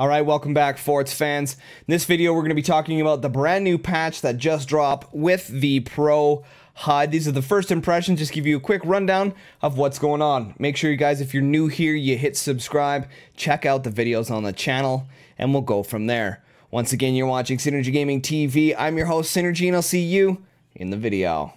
All right, welcome back, Forts fans. In this video, we're going to be talking about the brand new patch that just dropped with the Pro HUD. These are the first impressions, just give you a quick rundown of what's going on. Make sure you guys, if you're new here, you hit subscribe, check out the videos on the channel, and we'll go from there. Once again, you're watching Synergy Gaming TV. I'm your host, Synergy, and I'll see you in the video.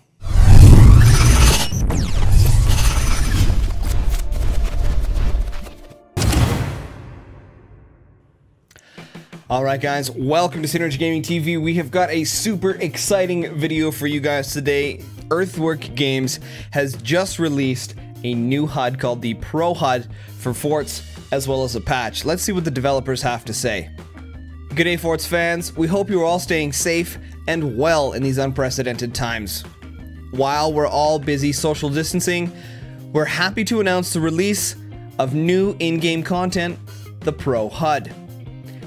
Alright guys, welcome to Synergy Gaming TV. We have got a super exciting video for you guys today. Earthwork Games has just released a new HUD called the Pro HUD for Forts, as well as a patch. Let's see what the developers have to say. Good day, Forts fans. We hope you're all staying safe and well in these unprecedented times. While we're all busy social distancing, we're happy to announce the release of new in-game content, the Pro HUD.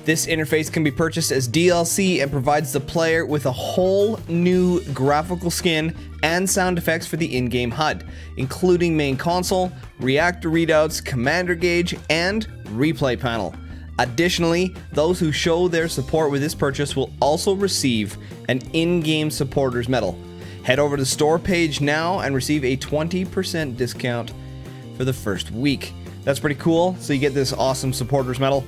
This interface can be purchased as DLC and provides the player with a whole new graphical skin and sound effects for the in-game HUD, including main console, reactor readouts, commander gauge, and replay panel. Additionally, those who show their support with this purchase will also receive an in-game supporters medal. Head over to the store page now and receive a 20% discount for the first week. That's pretty cool, so you get this awesome supporters medal.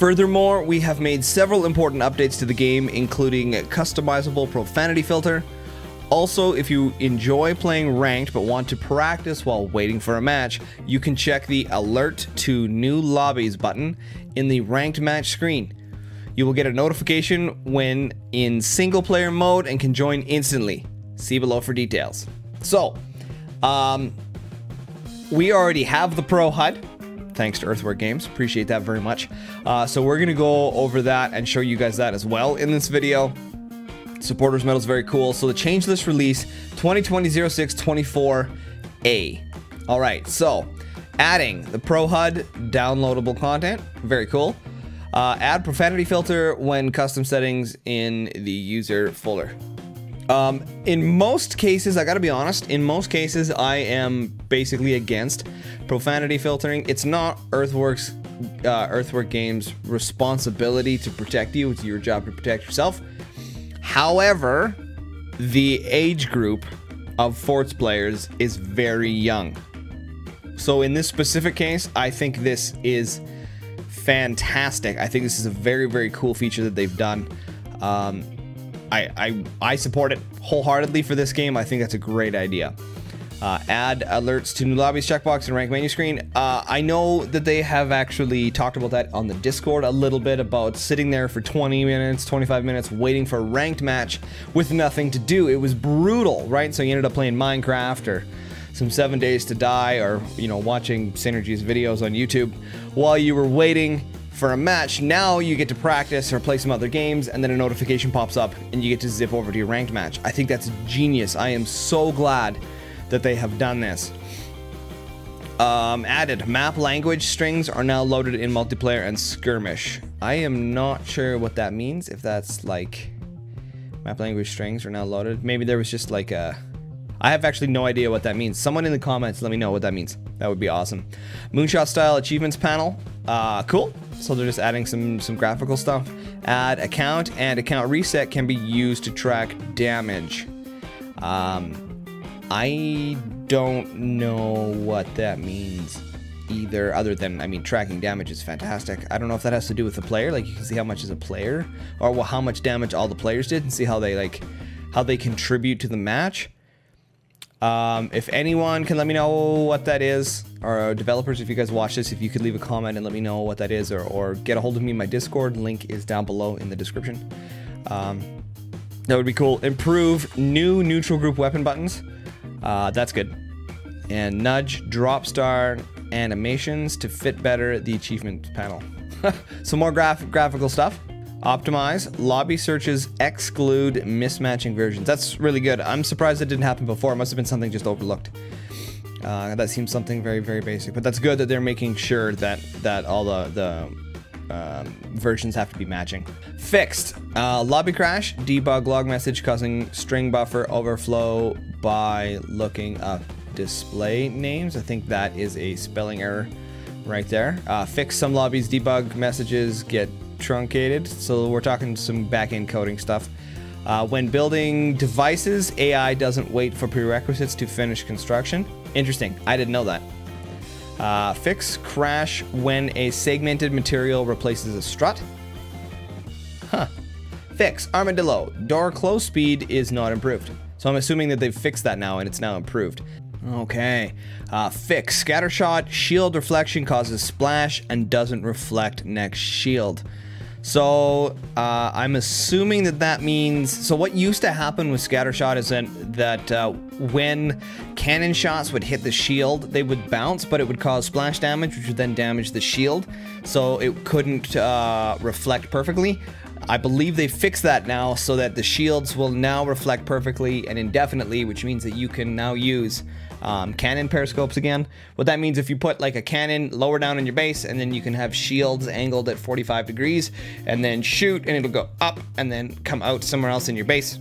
Furthermore, we have made several important updates to the game, including a customizable profanity filter. Also, if you enjoy playing ranked but want to practice while waiting for a match, you can check the Alert to New Lobbies button in the Ranked Match screen. You will get a notification when in single player mode and can join instantly. See below for details. So, we already have the Pro HUD. Thanks to Earthwork Games, appreciate that very much. So we're gonna go over that and show you guys that as well in this video. Supporters medal is very cool. So the change list release 2020-06-24A. All right, so adding the Pro HUD downloadable content, very cool. Add profanity filter when custom settings in the user folder. In most cases, I gotta be honest, in most cases I am basically against profanity filtering. It's not Earthwork Games' responsibility to protect you. It's your job to protect yourself. However, the age group of Forts players is very young. So in this specific case, I think this is fantastic. I think this is a very, very cool feature that they've done. I support it wholeheartedly for this game. I think that's a great idea. Add alerts to new lobbies checkbox and rank menu screen. I know that they have actually talked about that on the Discord a little bit, about sitting there for 20 minutes, 25 minutes, waiting for a ranked match with nothing to do. It was brutal, right? So you ended up playing Minecraft or some 7 Days to Die, or, you know, watching Synergy's videos on YouTube while you were waiting for a match. Now you get to practice or play some other games, and then a notification pops up and you get to zip over to your ranked match. I think that's genius. I am so glad that they have done this. Added map language strings are now loaded in multiplayer and skirmish. I am not sure what that means, if that's like map language strings are now loaded. Maybe there was just like a, I have actually no idea what that means. Someone in the comments, let me know what that means. That would be awesome. Moonshot style achievements panel. Cool. So they're just adding some graphical stuff. Add account and account reset can be used to track damage. I don't know what that means either, other than, I mean, tracking damage is fantastic. I don't know if that has to do with the player, like you can see how much is a player, or well, how much damage all the players did, and see how they like, how they contribute to the match. If anyone can let me know what that is, or developers, if you guys watch this, if you could leave a comment and let me know what that is, or get a hold of me in my Discord, link is down below in the description. That would be cool. Improve new neutral group weapon buttons. That's good. And nudge drop star animations to fit better the achievement panel. Some more graphical stuff. Optimize lobby searches, exclude mismatching versions. That's really good. I'm surprised it didn't happen before. It must have been something just overlooked. That seems something very, very basic, but that's good that they're making sure that all the versions have to be matching. Fixed lobby crash, debug log message causing string buffer overflow by looking up display names. I think that is a spelling error right there. Fix some lobbies, debug messages get truncated. So we're talking some back-end coding stuff. When building devices, AI doesn't wait for prerequisites to finish construction. Interesting, I didn't know that. Fix crash when a segmented material replaces a strut. Huh. Fix armadillo. Door close speed is not improved. So I'm assuming that they've fixed that now and it's now improved. Okay. Fix scattershot. Shield reflection causes splash and doesn't reflect next shield. So I'm assuming that that means, so what used to happen with scattershot is that when cannon shots would hit the shield, they would bounce, but it would cause splash damage, which would then damage the shield. So it couldn't reflect perfectly. I believe they fixed that now so that the shields will now reflect perfectly and indefinitely, which means that you can now use cannon periscopes again. What that means, if you put like a cannon lower down in your base, and then you can have shields angled at 45 degrees and then shoot and it'll go up and then come out somewhere else in your base.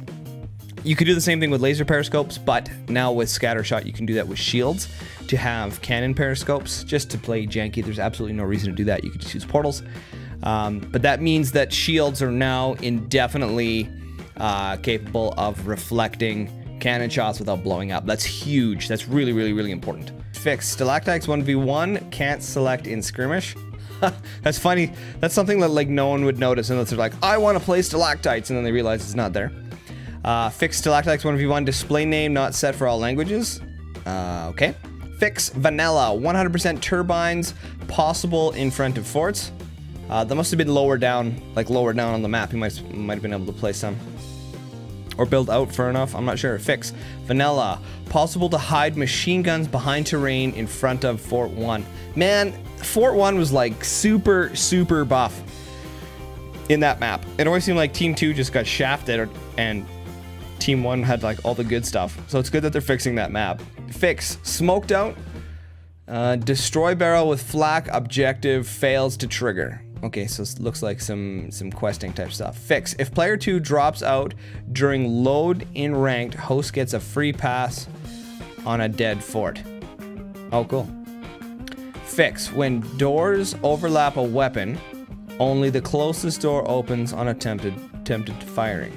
You could do the same thing with laser periscopes, but now with scattershot you can do that with shields to have cannon periscopes. Just to play janky, there's absolutely no reason to do that. You could just use portals. But that means that shields are now indefinitely capable of reflecting cannon shots without blowing up. That's huge. That's really, really, really important. Fix stalactites 1v1, can't select in skirmish. That's funny. That's something that like no one would notice unless they're like, I want to play stalactites, and then they realize it's not there. Fix stalactites 1v1, display name not set for all languages. Okay. Fix vanilla, 100% turbines possible in front of forts. That must have been lower down, like lower down on the map. You might have been able to play some. Or build out far enough, I'm not sure. Fix vanilla, possible to hide machine guns behind terrain in front of Fort 1. Man, Fort 1 was like super, super buff in that map. It always seemed like Team 2 just got shafted and Team 1 had like all the good stuff. So it's good that they're fixing that map. Fix smoked out. Destroy barrel with flak, objective fails to trigger. Okay, so it looks like some questing type stuff. Fix. If player 2 drops out during load in ranked, host gets a free pass on a dead fort. Oh, cool. Fix. When doors overlap a weapon, only the closest door opens on attempted firing.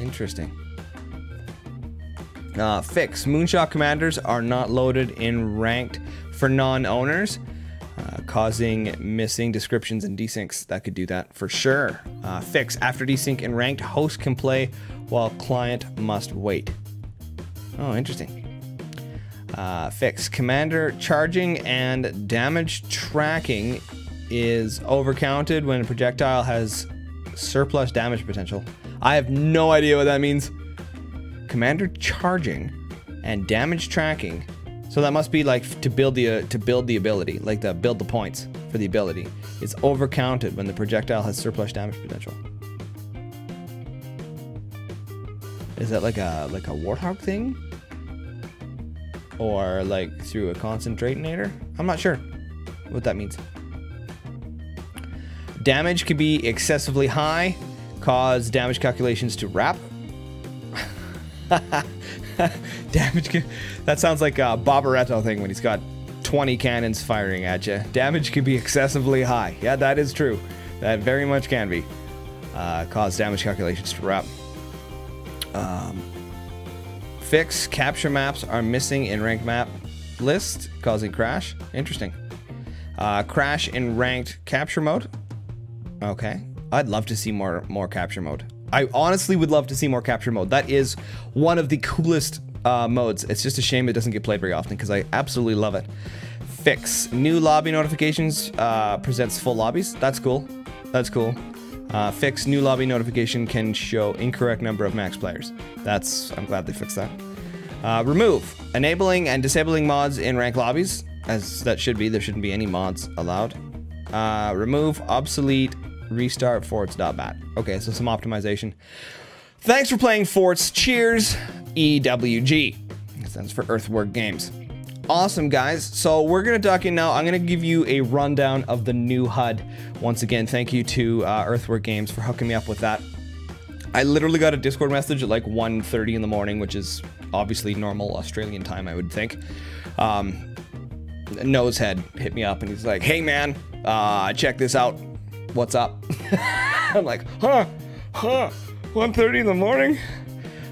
Interesting. Fix. Moonshot commanders are not loaded in ranked for non-owners. Causing missing descriptions and desyncs. That could do that for sure. Fix. After desync and ranked, host can play while client must wait. Oh, interesting. Fix. Commander charging and damage tracking is overcounted when a projectile has surplus damage potential. I have no idea what that means. Commander charging and damage tracking. So that must be like to build the ability, like build the points for the ability. It's overcounted when the projectile has surplus damage potential. Is that like a warthog thing? Or like through a concentrator? I'm not sure what that means. Damage could be excessively high, cause damage calculations to wrap. Damage. That sounds like a Bobaretto thing when he's got 20 cannons firing at you. Damage can be excessively high. Yeah, that is true. That very much can be. Cause damage calculations to wrap. Fix. Capture maps are missing in ranked map list, causing crash. Interesting. Crash in ranked capture mode. Okay. I'd love to see more capture mode. I honestly would love to see more capture mode. That is one of the coolest modes. It's just a shame it doesn't get played very often because I absolutely love it. Fix. New lobby notifications presents full lobbies. That's cool. That's cool. Fix. New lobby notification can show incorrect number of max players. I'm glad they fixed that. Remove. Enabling and disabling mods in rank lobbies. As that should be. There shouldn't be any mods allowed. Remove. Obsolete. Restart forts.bat. Okay, so some optimization. Thanks for playing Forts. Cheers, EWG. That stands for Earthwork Games. Awesome, guys. So we're going to duck in now. I'm going to give you a rundown of the new HUD. Once again, thank you to Earthwork Games for hooking me up with that. I literally got a Discord message at like 1:30 in the morning, which is obviously normal Australian time, I would think. Nosehead hit me up and he's like, hey man, check this out. What's up? I'm like, huh, 1:30 in the morning?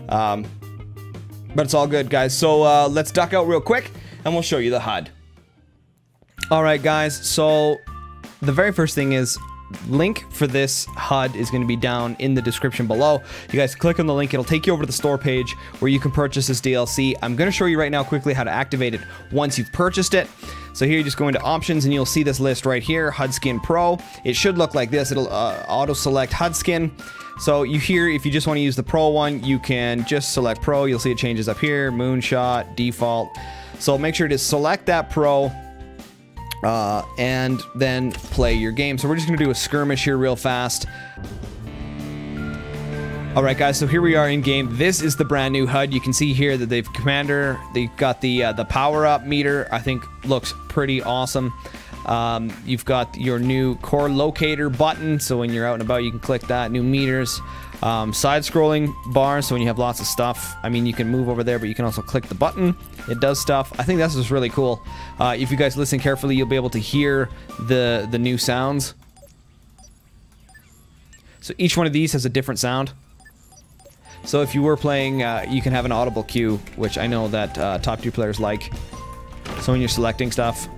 But it's all good, guys. So let's duck out real quick and we'll show you the HUD. All right, guys, so the very first thing is, link for this HUD is going to be down in the description below. You guys click on the link, it'll take you over to the store page where you can purchase this DLC. I'm going to show you right now quickly how to activate it once you've purchased it. So here you just go into options and you'll see this list right here, HUD Skin Pro. It should look like this. It'll auto select HUD Skin. So you here, if you just want to use the Pro one, you can just select Pro. You'll see it changes up here, Moonshot, Default. So make sure to select that Pro. And then play your game. So we're just going to do a skirmish here real fast. Alright guys, so here we are in game. This is the brand new HUD. You can see here that they've commander, they've got the power-up meter, I think looks pretty awesome. You've got your new core locator button, so when you're out and about you can click that, new meters. Side-scrolling bar, so when you have lots of stuff, I mean, you can move over there, but you can also click the button. It does stuff. I think that's just really cool. If you guys listen carefully, you'll be able to hear the new sounds. So each one of these has a different sound. So if you were playing, you can have an audible cue, which I know that top two players like. So when you're selecting stuff.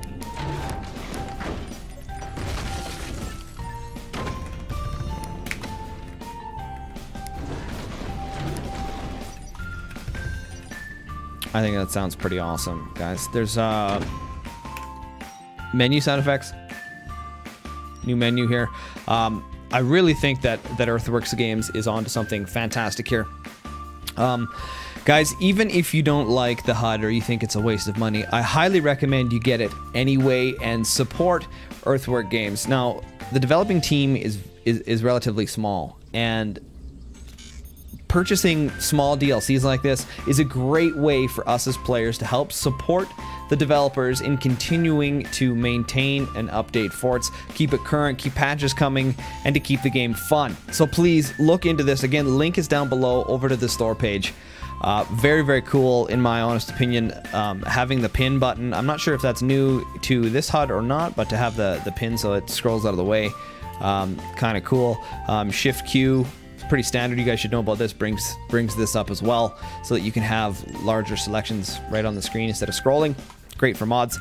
I think that sounds pretty awesome, guys. There's menu sound effects. New menu here. I really think that Earthwork Games is onto something fantastic here. Guys, even if you don't like the HUD or you think it's a waste of money, I highly recommend you get it anyway and support Earthwork Games. Now, the developing team is relatively small, and purchasing small DLCs like this is a great way for us as players to help support the developers in continuing to maintain and update Forts, keep it current, keep patches coming, and to keep the game fun. So please look into this. Again, link is down below over to the store page. Very, very cool, in my honest opinion, having the pin button. I'm not sure if that's new to this HUD or not, but to have the pin so it scrolls out of the way, kind of cool. Shift Q. Pretty standard, you guys should know about this, brings this up as well, so that you can have larger selections right on the screen instead of scrolling. Great for mods.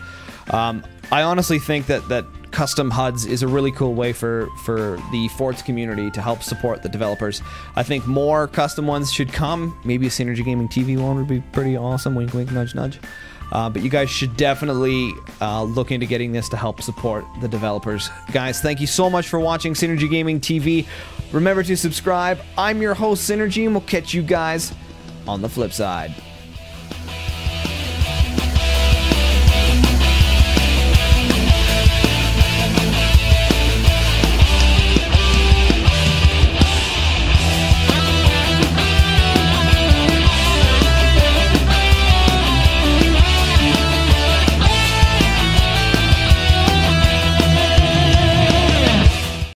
I honestly think that custom HUDs is a really cool way for the Forts community to help support the developers. I think more custom ones should come. Maybe a Synergy Gaming TV one would be pretty awesome, wink wink nudge nudge. But you guys should definitely look into getting this to help support the developers. Guys, thank you so much for watching Synergy Gaming TV. Remember to subscribe. I'm your host, Synergy, and we'll catch you guys on the flip side.